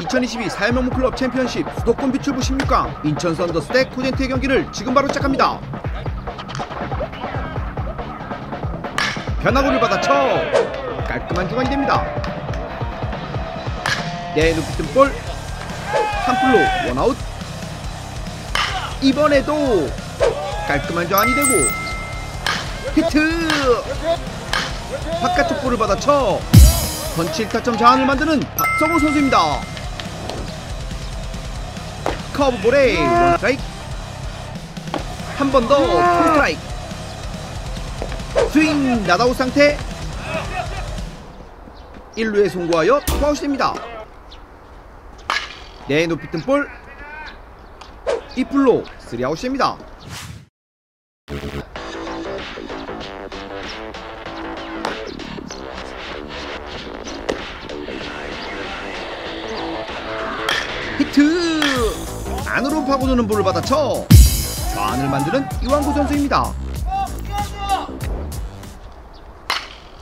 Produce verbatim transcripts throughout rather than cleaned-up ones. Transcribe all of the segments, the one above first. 이천이십이 사야명문클럽 챔피언십 수도권 비출부 십육 강 인천 썬더스 대 코젠트의 경기를 지금 바로 시작합니다. 변화구를 받아 쳐 깔끔한 중앙이 됩니다. 네, 높이 뜬 볼 삼 풀로 원아웃. 이번에도 깔끔한 중앙이 되고 히트. 바깥쪽 볼을 받아 쳐 펀치 일 타점 자안을 만드는 박성호 선수입니다. 커브볼에 원 스트라이크, 한 번 더 투 스트라이크. 스윙 나다웃 상태. 일 루에 송구하여 투아웃이 됩니다. 네, 높이 뜬 볼 이 풀로 쓰리 아웃이 됩니다. 히트! 안으로 파고드는 볼을 받아 쳐 좌안을 만드는 이완구 선수입니다.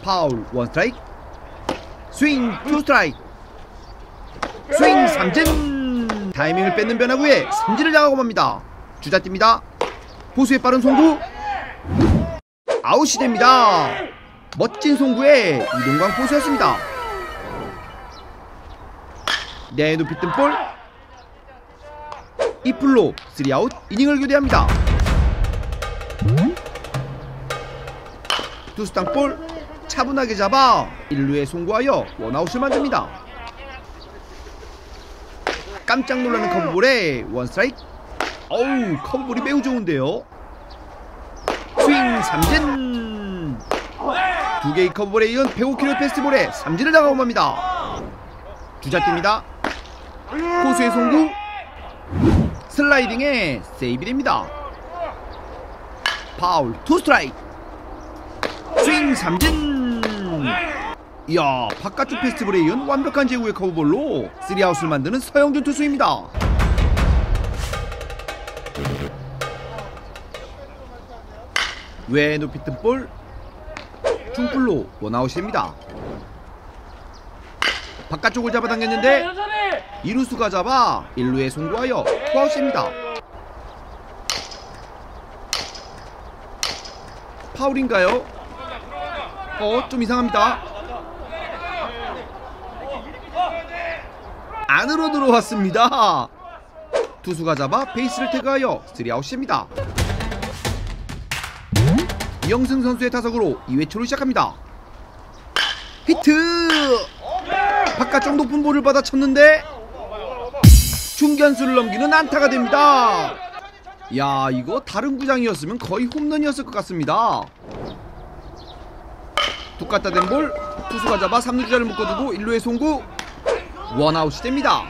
파울 원 스트라이크, 스윙 투 스트라이크, 스윙 삼진. 타이밍을 뺏는 변화구에 삼진을 당하고 맙니다. 주자 뜁니다. 보수의 빠른 송구 아웃이 됩니다. 멋진 송구에 이동광 포수였습니다. 네, 높이 뜬 볼 이 풀로 쓰리 아웃. 이닝을 교대합니다. 투수 땅볼 차분하게 잡아 일 루에 송구하여 원아웃을 만듭니다. 깜짝 놀라는 커브볼에 원 스트라이크. 어우, 커브볼이 매우 좋은데요. 스윙 삼진. 두 개의 커브볼에 이은 백오 킬로미터 패스트볼에 삼진을 당하고 맙니다. 주자 뜁니다. 포수의 송구 슬라이딩에 세이브 됩니다. 파울 투 스트라이크, 스윙 삼진. 이야, 바깥쪽 페스티벌에 이은 완벽한 제구의 커브볼로 쓰리 아웃을 만드는 서영준 투수입니다. 외 높이 뜬 볼 중풀로 원아웃입니다. 바깥쪽을 잡아당겼는데 이루수가 잡아 일 루에 송구하여 투아웃입니다. 파울인가요? 어, 좀 이상합니다. 안으로 들어왔습니다. 투수가 잡아 베이스를 태그하여 쓰리 아웃입니다. 이영승 선수의 타석으로 이 회 초를 시작합니다. 히트! 바깥쪽 높은 볼을 받아 쳤는데 중견수를 넘기는 안타가 됩니다. 야, 이거 다른 구장이었으면 거의 홈런이었을 것 같습니다. 툭 갖다 댄 볼 투수가 잡아 삼 루주자를 묶어두고 일 루에 송구 원아웃이 됩니다.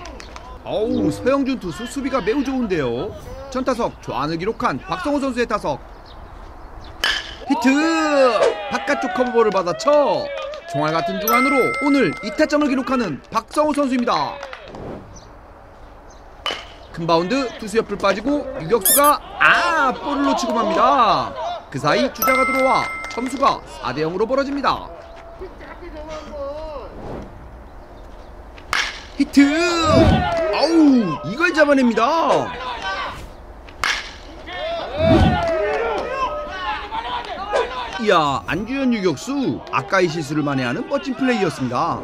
어우, 서영준 투수 수비가 매우 좋은데요. 전타석 좌안을 기록한 박성호 선수의 타석. 히트! 바깥쪽 커버볼을 받아 쳐 종알같은 중안으로 오늘 이 타점을 기록하는 박성호 선수입니다. 큰 바운드 투수 옆을 빠지고 유격수가 아! 볼을 놓치고 맙니다. 그 사이 주자가 들어와 점수가 사 대 영으로 벌어집니다. 히트! 아우, 이걸 잡아냅니다. 이야, 안주현 유격수 아까의 실수를 만회하는 멋진 플레이였습니다.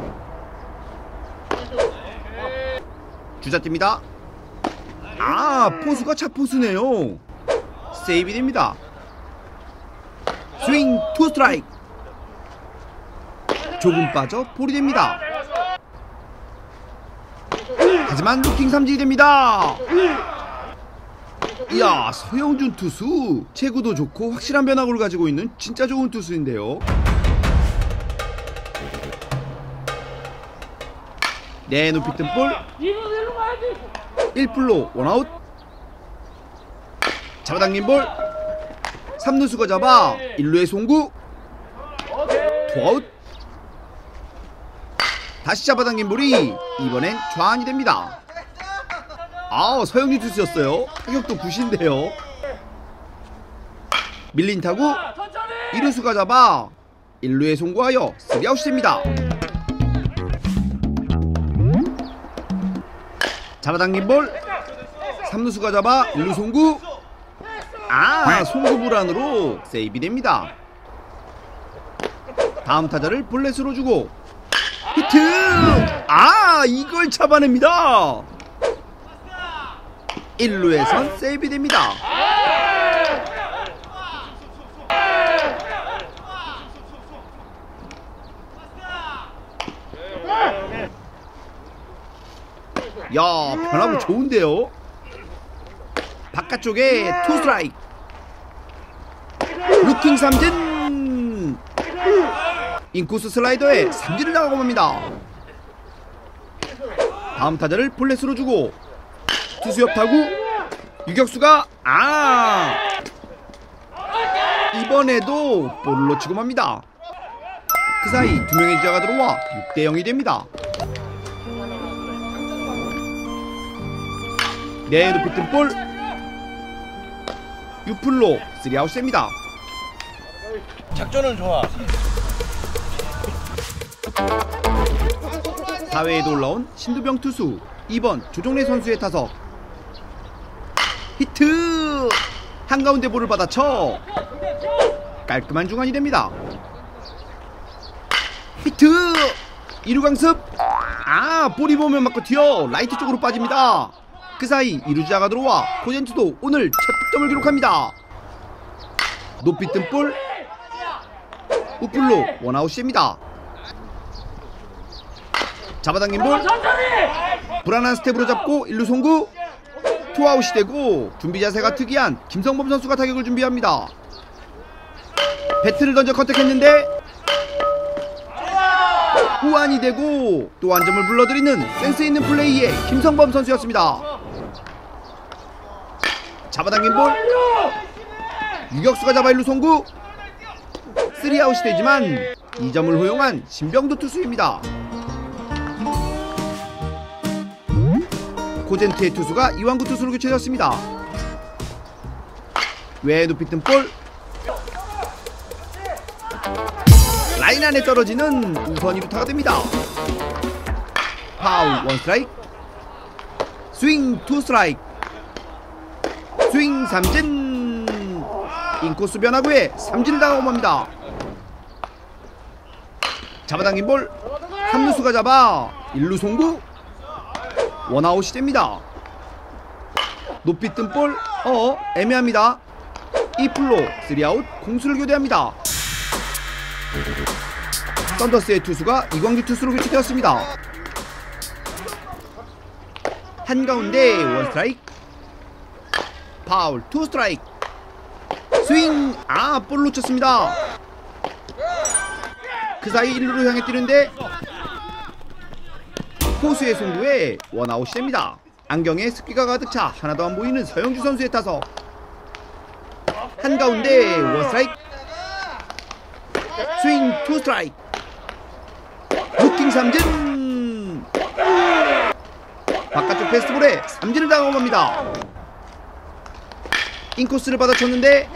주자 뜁니다. 아, 포수가 차포수네요. 세이브 됩니다. 스윙 투 스트라이크, 조금 빠져 볼이 됩니다. 하지만 루킹 삼진이 됩니다. 이야, 서영준 투수 체구도 좋고 확실한 변화구를 가지고 있는 진짜 좋은 투수인데요. 네, 높이 뜬 볼 일 풀로 원아웃. 잡아당긴 볼 삼 루수가 잡아 일 루에 송구 투아웃. 다시 잡아당긴 볼이 이번엔 좌안이 됩니다. 아, 서영준 투수였어요. 타격도 굿인데요. 밀린 타구 이루수가 잡아 일 루에 송구하여 쓰리 아웃이 됩니다. 잡아당긴 볼 삼루수가 잡아 일루 송구. 아, 송구 불안으로 세이브 됩니다. 다음 타자를 볼넷으로 주고 히트! 아, 이걸 잡아냅니다. 일루에선 세이브 됩니다. 야, 변화구 좋은데요. 바깥쪽에 투 스트라이크. 루킹 삼진. 인코스 슬라이더에 삼진을 나가고 맙니다. 다음 타자를 볼넷으로 주고 투수 옆 타구 유격수가 아 이번에도 볼로 치고 맙니다. 그 사이 두 명의 기자가 들어와 육 대 영이 됩니다. 네, 높이 뜬 볼 유플로 쓰리아웃 됩니다. 작전은 좋아. 사 회에도 올라온 신두병 투수 이 번 조종래 선수의 타석. 히트! 한가운데 볼을 받아 쳐 깔끔한 중안이 됩니다. 히트! 일 루 강습! 아, 볼이 보면 맞고 튀어 라이트 쪽으로 빠집니다. 그 사이 이루자가 들어와 코젠트도 오늘 첫 득점을 기록합니다. 높이 뜬 볼 우플로 원아웃입니다. 잡아당긴 볼 불안한 스텝으로 잡고 일루 송구 투아웃이 되고 준비 자세가 특이한 김성범 선수가 타격을 준비합니다. 배트를 던져 컨택했는데 후안이 되고 또 한 점을 불러들이는 센스있는 플레이의 김성범 선수였습니다. 잡아당긴 볼 유격수가 잡아 일루 송구 쓰리아웃이 되지만 이 점을 허용한 신병도 투수입니다. 코젠트의 투수가 이완구 투수로 교체되었습니다. 외에 높이 뜬 볼 라인 안에 떨어지는 우선 이루타가 됩니다. 파울 원 스트라이크 스윙 투 스트라이크 스윙 삼진. 인코스 변화구에 삼진을 당하고 맙니다. 잡아당긴 볼 삼루수가 잡아 일루 송구 원아웃이 됩니다. 높이 뜬 볼 어 애매합니다. 이 플로 쓰리아웃 공수를 교대합니다. 썬더스의 투수가 이광규 투수로 교체되었습니다. 한가운데 원 스트라이크 파울 투 스트라이크 스윙 아 볼로 쳤습니다. 그 사이 일루로 향해 뛰는데 포수의 송구에 원아웃이 됩니다. 안경에 습기가 가득 차 하나도 안 보이는 서영주 선수의 타석. 한가운데 원 스트라이크 스윙 투 스트라이크 루킹 삼진. 바깥쪽 패스트볼에 삼진을 당하고 맙니다. 인코스를 받아쳤는데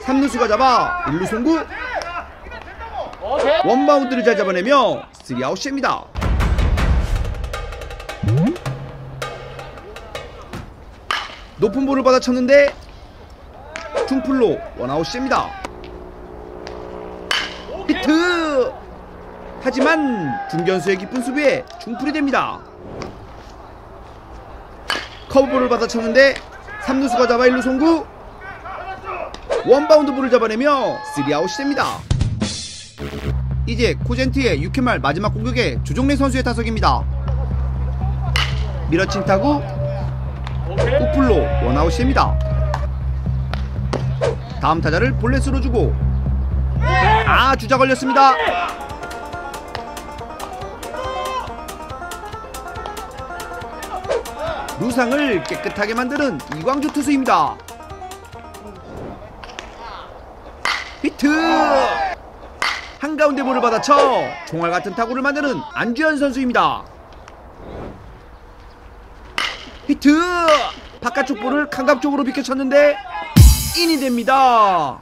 삼루수가 잡아 일루 송구 원바운드를 잘 잡아내며 쓰리아웃입니다. 높은 볼을 받아쳤는데 중풀로 원아웃입니다. 히트! 하지만 중견수의 깊은 수비에 중풀이 됩니다. 커브볼을 받아쳤는데 삼루수가 잡아 일루 송구 원바운드 볼을 잡아내며 쓰리아웃이 됩니다. 이제 코젠트의 육 회 말 마지막 공격에 조종래 선수의 타석입니다. 밀어친 타구 우플로 원아웃입니다. 다음 타자를 볼넷으로 주고 아 주자 걸렸습니다. 루상을 깨끗하게 만드는 이광주 투수입니다. 히트! 한가운데 볼을 받아쳐 종알같은 타구를 만드는 안주현 선수입니다. 히트! 바깥쪽 볼을 감각 쪽으로 비켜쳤는데 인이 됩니다.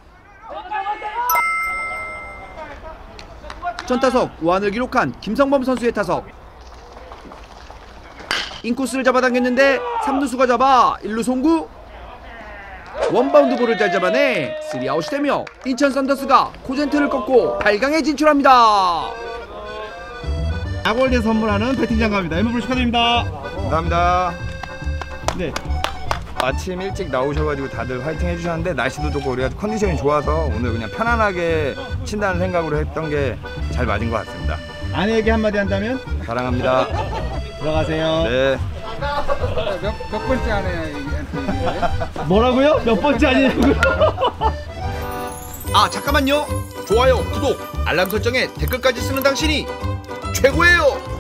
전타석 우한을 기록한 김성범 선수의 타석 인코스를 잡아당겼는데 삼루수가 잡아 일루 송구 원바운드 볼을 잘 잡아내 쓰리아웃이 되며 인천 썬더스가 코젠트를 꺾고 팔 강에 진출합니다. 야구월드에서 선물하는 배팅 장갑입니다. 엠버블 축하드립니다. 감사합니다. 네. 아침 일찍 나오셔가지고 다들 화이팅 해주셨는데 날씨도 좋고 우리가 컨디션이 좋아서 오늘 그냥 편안하게 친다는 생각으로 했던 게 잘 맞은 것 같습니다. 아내에게 한마디 한다면? 사랑합니다. 들어가세요. 네. 몇, 몇 번째 아내에게? 뭐라고요? 몇 번째 아니냐고요? 아 잠깐만요. 좋아요, 구독, 알람 설정에 댓글까지 쓰는 당신이 최고예요.